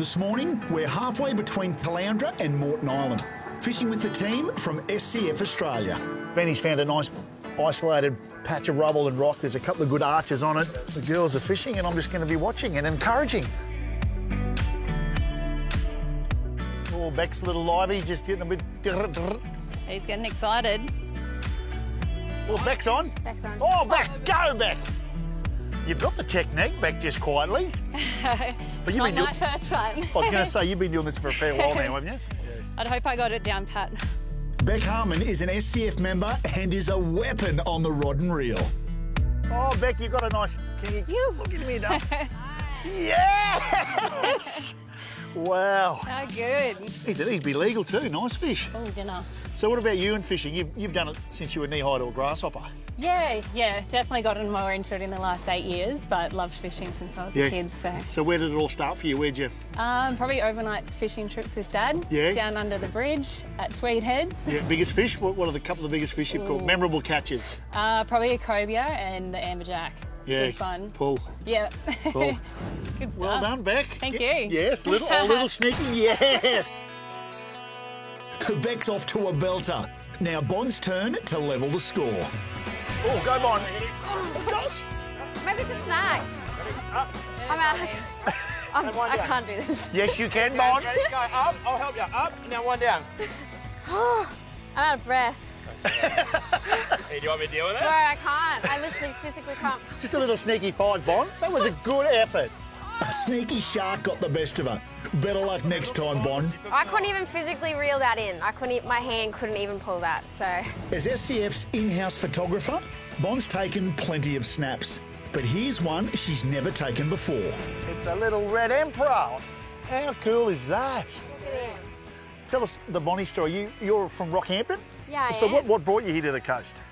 This morning, we're halfway between Caloundra and Moreton Island, fishing with the team from SCF Australia. Benny's found a nice isolated patch of rubble and rock. There's a couple of good arches on it. The girls are fishing and I'm just going to be watching and encouraging. Oh, Bec's a little lively, just getting a bit... He's getting excited. Well, Bec's on. Bec's on. Oh, Bec, go, Bec! You've got the technique, Bec, just quietly. But you've been my first one. I was going to say, you've been doing this for a fair while now, haven't you? Yeah. I'd hope I got it down pat. Bec Harman is an SCF member and is a weapon on the rod and reel. Oh, Bec, you've got a nice... Can you look at me now? Yes! Wow. How good. He'd be legal too, nice fish. Oh, dinner. So what about you and fishing? You've done it since you were knee-high to a grasshopper. Yeah, definitely gotten more into it in the last 8 years, but loved fishing since I was a kid, so... So where did it all start for you? Where'd you...? Probably overnight fishing trips with Dad, down under the bridge at Tweed Heads. Yeah, biggest fish? What are the couple of the biggest fish you've caught? Memorable catches? Probably a cobia and the amberjack. Yeah. Good fun. Pull. Yeah. Pull. Good stuff. Well done, Bec. Thank you. Yes, a little sneaky, yes. Bec's off to a belter. Now Bon's turn to level the score. Oh, go Bon. Oh, maybe it's a snag. I'm out. I can't do this. Yes, you can, Bon. Ready, go up. I'll help you. Up, and now one down. I'm out of breath. Hey, do you want me to deal with it? No, I can't. I literally physically can't. Just a little sneaky five, Bon. That was a good effort. A sneaky shark got the best of her. Better luck next time, Bon. I couldn't even physically reel that in. My hand couldn't even pull that, so... As SCF's in-house photographer, Bon's taken plenty of snaps. But here's one she's never taken before. It's a little red emperor. How cool is that? Yeah. Tell us the Bonnie story. You're from Rockhampton? Yeah, I am. So what brought you here to the coast?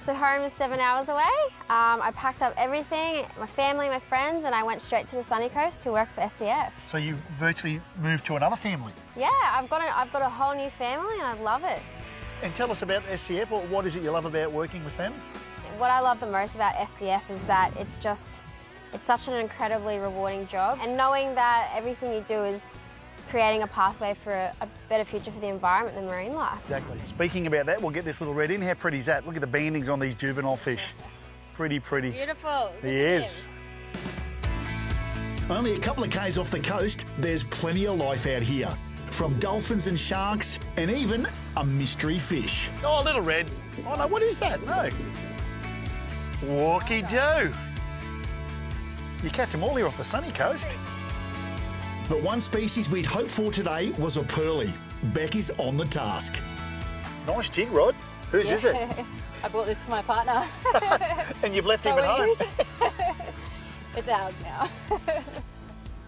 So home is 7 hours away. I packed up everything, my family, my friends, and I went straight to the sunny coast to work for SCF. So you virtually moved to another family? Yeah, I've got a whole new family and I love it. And tell us about SCF. What is it you love about working with them? What I love the most about SCF is that it's such an incredibly rewarding job. And knowing that everything you do is creating a pathway for a better future for the environment and marine life. Exactly. Speaking about that, we'll get this little red in. How pretty is that? Look at the bandings on these juvenile fish. Pretty, pretty. It's beautiful. Yes. Only a couple of k's off the coast, there's plenty of life out here. From dolphins and sharks, and even a mystery fish. Oh, a little red. Oh no, what is that? No. Walkie-doo. You catch them all here off the sunny coast. But one species we'd hoped for today was a pearly. Bec is on the task. Nice jig, Rod. Whose is it? I bought this for my partner. And you've left him at home. It's ours now.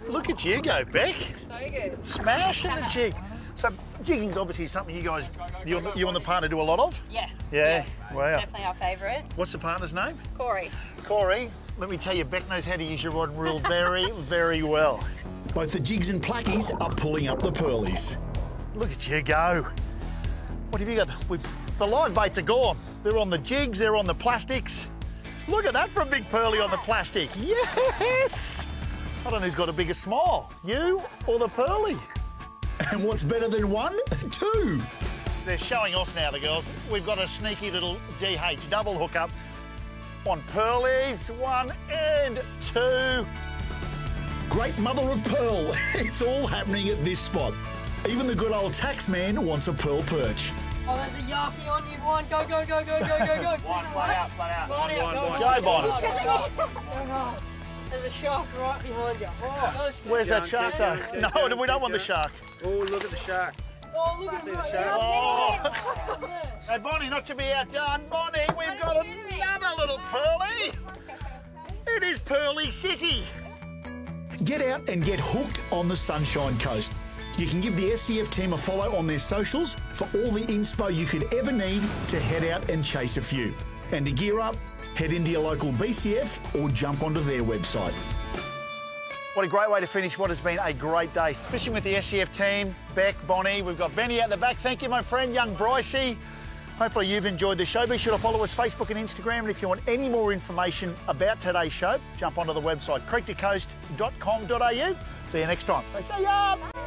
Look at you go, Bec. So good. Smashing the jig. So jigging's obviously something you guys, you and the partner do a lot of? Yeah. Wow. It's definitely our favourite. What's the partner's name? Corey. Corey, let me tell you, Bec knows how to use your rod and reel very, very well. Both the jigs and plackies are pulling up the pearlies. Look at you go. What have you got? The live baits are gone. They're on the jigs, they're on the plastics. Look at that for a big pearlie on the plastic. Yes! I don't know who's got a bigger smile, you or the pearlie. And what's better than one? Two. They're showing off now, the girls. We've got a sneaky little DH, double hookup. On pearlies, one and two. Great mother of pearl, it's all happening at this spot. Even the good old tax man wants a pearl perch. Oh, there's a yarkie on you, Bon. Go, go, go, go, go, go, go. One out. Go, Bon. There's a shark right behind you. Oh, where's that shark, though? No, we don't want the shark. Oh, look at the shark. Oh, look at the shark. Oh. Hey, Bonnie, not to be outdone. Bonnie, we've got another little pearlie. It is Pearly City. Get out and get hooked on the Sunshine Coast. You can give the SCF team a follow on their socials for all the inspo you could ever need to head out and chase a few. And to gear up, head into your local BCF or jump onto their website. What a great way to finish what has been a great day. Fishing with the SCF team, Bec, Bonnie, we've got Benny out the back. Thank you, my friend, young Brycey. Hopefully you've enjoyed the show. Be sure to follow us Facebook and Instagram. And if you want any more information about today's show, jump onto the website creektocoast.com.au. See you next time. So, see ya! Bye.